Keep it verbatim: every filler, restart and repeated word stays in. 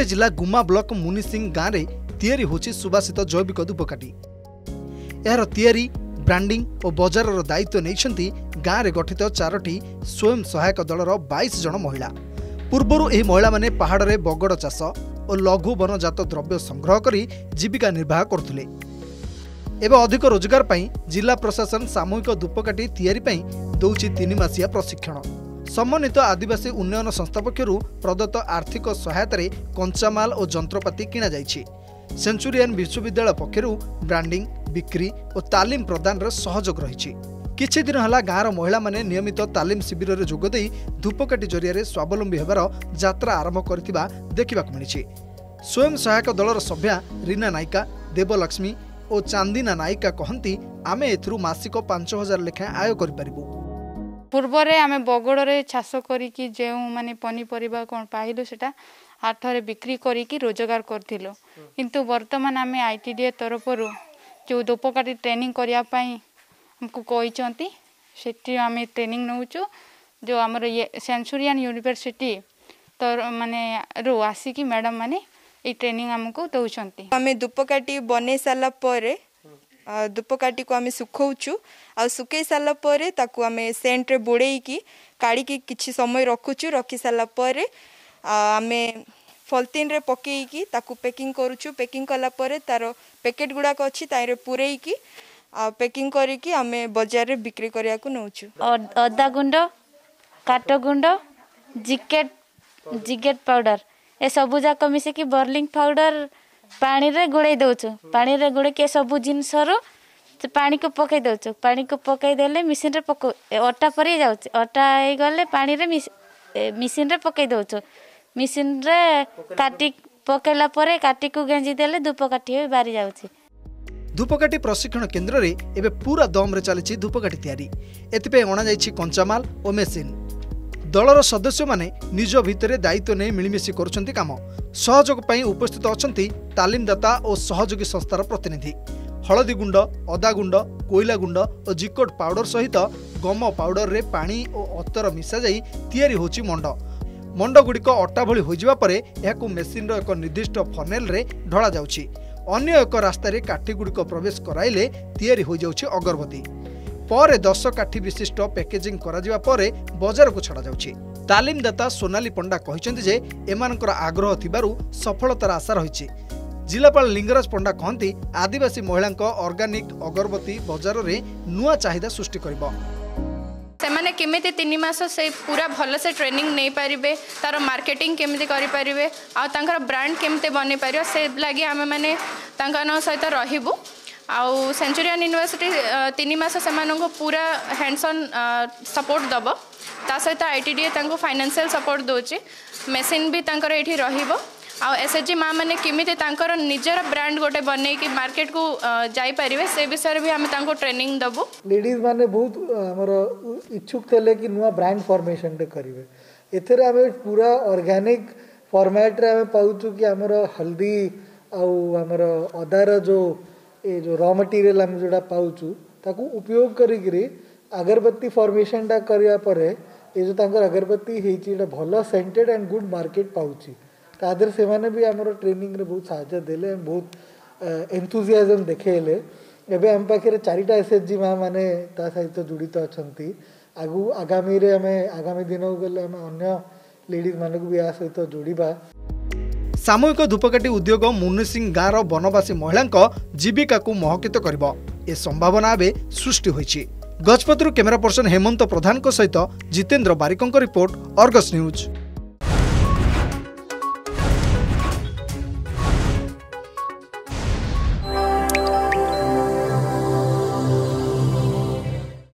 राउरकेला जिला गुमा ब्लॉक मुनिसिंग गाँव में तैयारी होची सुवासित जैविक धूपकाठी। यार तैयारी ब्रांडिंग और बजार दायित्व नहीं गाँव में गठित चारोटी स्वयं सहायक दलर बाईस जन महिला। पूर्वर यह महिला मैंने पहाड़ में बगड़ चाष और लघु वनजात द्रव्य संग्रह करी जीविका निर्वाह करते। एवं अधिक रोजगार पाई जिला प्रशासन सामूहिक धूपकाठी तैयारी पाई दौची तीन मासिया प्रशिक्षण। समन्वित आदिवासी उन्नयन संस्था पक्षरू प्रदत्त आर्थिक सहायतार कंचामाल और जंत्रपाति किणा जायछि। सेंचुरियन विश्वविद्यालय पक्षरू ब्रांडिंग बिक्री और तालीम प्रदान सहयोग रही। किछि दिन हला गाँवर महिला माने नियमित तालीम शिविर में जोग देई धूपकाठी जरिया स्वावलंबी होबार यात्रा आरंभ करथिबा देखिबाक मिलिछि। स्वयं सहायक दलर सभ्या रीना नायिका देवलक्ष्मी और चांदीना नायिका कहती आम एथरू मासिक पांच हजार लेखाएं आय करूँ। पूर्वर आम बगड़े चाष करी जो माने पनीपरिबा कौन पाइलु सेटा हाथरे बिक्री करी रोजगार करूँ। किंतु वर्तमान आम आई टी डी ए तरफर जो धूपकाठी ट्रेनिंग करने हमको कहते से आम ट्रेनिंग नौचु जो आमर ये सेंचुरियन यूनिवर्सिटी तर माने रू आसिकी मैडम माने ये ट्रेनिंग आमको दौरान आम धूपकाठी बनई सारापर धूपकाठी को आम सुखौचु आ सुखई सारापर आम सेंट्रे बोड़े काढ़ी समय रखुचु। रखी सारापर आम फलतीन पकईकी पैकिंग करुचु। पैकिंग कलापर तार पैकेट गुड़ाक अच्छी तार पूरेकी पैकिंग करी आम बजार में बिक्री करने को नौचु। अदा गुंड काट गुंड जिकेट जिकेट पाउडर ए सबू जाक मिसिकी बर्लिंग पाउडर पानी रे गोड़े दौचु। पानी रे गोड़े के सब जिनस पानी को पकई दौचु। पानी को पकई देले मशीन रे पक अटा परी जाउछ। अटा हे गले पानी रे मशीन रे पकई दौचु। मशीन रे काटी पकैला परे काटी को गेंजी देले धूपकाठी बारी जाउछ। धूपकाठी प्रशिक्षण केंद्र रे एबे पूरा दम रे चली धूपकाठी तैयारी। एतिपे अणा जायछि कंचामाल और मशीन। दलर सदस्य माने निज भितर दायित्व नहीं मिलमिशि करुछंती काम। सहयोग पई उपस्थित अछंती तालीमदाता और सहयोगी संस्थार प्रतिनिधि। हलदी गुंड अदा गुंड कोयला गुंड और जिकोट पाउडर सहित गम पाउडर रे पानी और अतर मिसा जाई तैयारी होची मंड। मंड गुड़िक अटा भली होई जिबा परे एहाकु मेसिन रो एक निर्दिष्ट फनेल रे ढळा जाउची। अन्य एक रास्ता रे काठी गुड़िक प्रवेश कराइले तैयारी होई जाउची अगरबत्ती। पर दस काठी विशिष्ट पैकेजिंग करा पर बजार को छड़ा जाउछि। तालीमदाता सोनाली पंडा कहते जे एमानकर आग्रह थिबारु सफलतार आशा रही। जिलापाल लिंगराज पंडा कहते आदिवासी महिला ऑर्गेनिक अगरबत्ती बजार में नुआ चाहिदा सृष्टि करिबो। सेमाने केमिति तीन मास से पूरा भल से ट्रेनिंग नहीं पारे तार मार्केटिंग केमिति करि पारिबे आ तांकर ब्रांड केमिति बनि पारियो से लागि आमे माने तांकन सहित रहिबु। आउ सेंचुरियन यूनिवर्सिटी तीन मास से मानंको पूरा हैंड्स ऑन सपोर्ट दब। ता सहित आईटीडीए तांको फाइनेंशियल सपोर्ट दोची। मेसिन भी तांकर एठी रहिबो। आउ एसएचजी मां माने किमिते तांकर निजर ब्रांड गोटे बने कि मार्केट को जाई परिवे से विषय भी हम तांको ट्रेनिंग दबो। लेडीज माने बहुत हमर इच्छुक थेले कि नुवा ब्रांड फॉर्मेशन दे करिवे। एथरे आमे पूरा ऑर्गेनिक फॉर्मेट रे आमे पाउचु कि हमर हल्दी आउ हमर अदार जो ए जो रॉ मटेरियल आम जोड़ा पाचु ताकू उपयोग करी अगरबत्ती फॉर्मेशन टा करिया परे ये जो तांकर अगरबत्ती हेची भल सेंटेड एंड गुड मार्केट पाउची। तादर से माने भी आमर ट्रेनिंग रे बहुत साहय देले बहुत एंथुजियाजम देखेले। एबे आम पाखे चारिटा एसएचजी माँ मैंने सहित जोड़ित अच्छा आगू आगामी रे आमे आगामी दिन को गले आम अन्य लेडीज मानक भी या सहित जोड़वा। सामूहिक धूपकाठी उद्योग मुनिसिंग गाँवर वनवासी महिला जीविका को महकित करिबो ए संभावना बे सृष्टि होईछि। गजपति कैमरा पर्सन हेमंत प्रधान सहित जितेंद्र बारिकों रिपोर्ट आर्गस न्यूज।